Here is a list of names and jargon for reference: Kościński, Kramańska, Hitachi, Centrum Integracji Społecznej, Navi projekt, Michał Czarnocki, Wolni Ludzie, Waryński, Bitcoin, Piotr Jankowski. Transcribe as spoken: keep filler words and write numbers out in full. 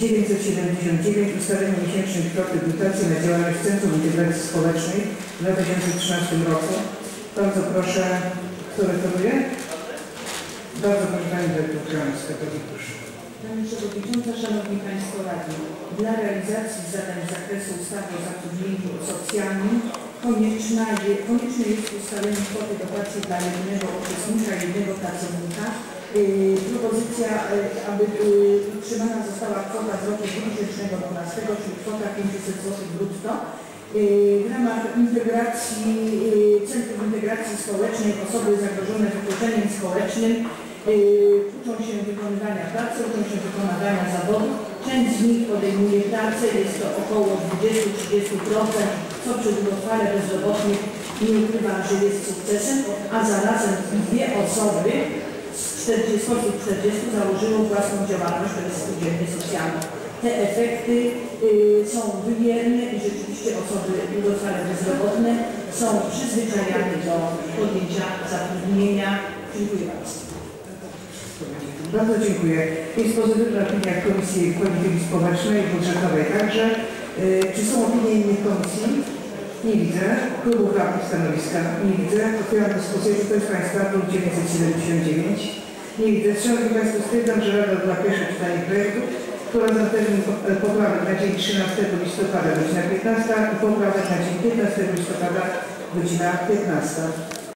dziewięćset siedemdziesiąt dziewięć ustalenie miesięcznej kwoty dotacji na działalność Centrum Integracji Społecznej w dwa tysiące trzynastym roku. Bardzo proszę, kto referuje? Bardzo proszę, Pani Dyrektor Kramańska, bardzo proszę. Pani Przewodnicząca, Szanowni Państwo Radni, dla realizacji zadań z zakresu ustawy o zatrudnieniu socjalnym konieczne jest ustalenie kwoty dotacji dla jednego uczestnika, jednego pracownika. Yy, propozycja, yy, aby yy, utrzymana została kwota z roku dwa tysiące dwunastego, czyli kwota pięćset złotych brutto. Yy, w ramach integracji, yy, Centrum Integracji Społecznej osoby zagrożone wykluczeniem społecznym yy, uczą się wykonywania pracy, uczą się wykonywania zawodu. Część z nich podejmuje pracę, jest to około dwadzieścia do trzydziestu procent. Co przy długotrwale bezrobotnych nie ukrywa, że jest sukcesem, a zarazem dwie osoby spośród czterdziestu założyło własną działalność, to jest spółdzielnie socjalne. Te efekty y, są wymierne i rzeczywiście osoby długotrwale bezrobotne są przyzwyczajane do podjęcia zatrudnienia. Dziękuję bardzo. Bardzo dziękuję. Jest pozytywna opinia Komisji Polityki Społecznej i Budżetowej także. Czy są opinie innych komisji? Nie widzę. Klubów radnych stanowiska? Nie widzę. Otwieram dyskusję. Czy ktoś z Państwa punkt dziewięćset siedemdziesiąt dziewięć? Nie widzę. Szanowni Państwo, stwierdzam, że Rada odbyła pierwsze czytanie projektu, która za termin poprawek na dzień trzynastego listopada godzina piętnasta i poprawek na dzień piętnastego listopada godzina piętnasta.